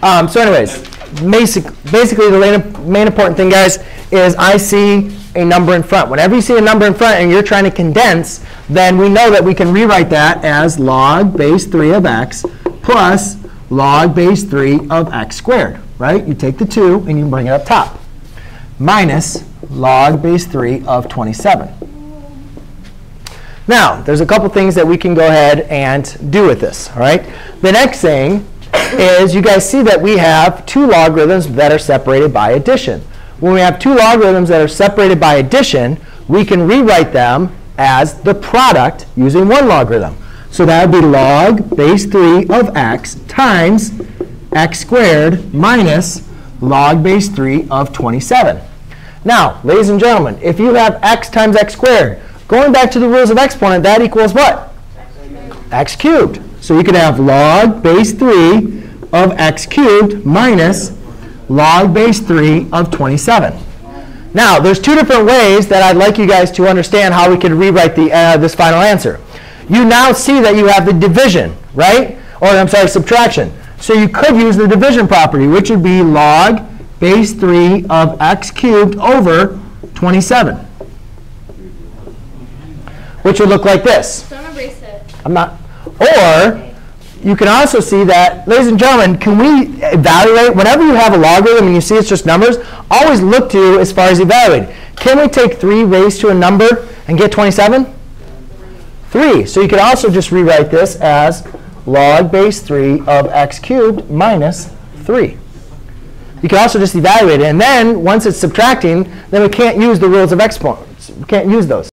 So anyways, basically the main important thing, guys, is I see a number in front. Whenever you see a number in front and you're trying to condense, then we know that we can rewrite that as log base 3 of x plus log base 3 of x squared, right? You take the 2 and you bring it up top, minus log base 3 of 27. Now, there's a couple things that we can go ahead and do with this, all right? The next thing is you guys see that we have two logarithms that are separated by addition. When we have two logarithms that are separated by addition, we can rewrite them as the product using one logarithm. So that would be log base 3 of x times x squared minus log base 3 of 27. Now, ladies and gentlemen, if you have x times x squared, going back to the rules of exponent, that equals what? X cubed. So you could have log base 3 of x cubed minus log base 3 of 27. Now, there's two different ways that I'd like you guys to understand how we could rewrite the, this final answer. You now see that you have the division, right? Or I'm sorry, subtraction. So you could use the division property, which would be log base 3 of x cubed over 27, which would look like this. Don't erase it. I'm not. Or you can also see that, ladies and gentlemen, can we evaluate? Whenever you have a logarithm and you see it's just numbers, always look to as far as evaluating. Can we take 3 raised to a number and get 27? 3. So you could also just rewrite this as log base 3 of x cubed minus 3. You can also just evaluate it. And then once it's subtracting, then we can't use the rules of exponents. We can't use those.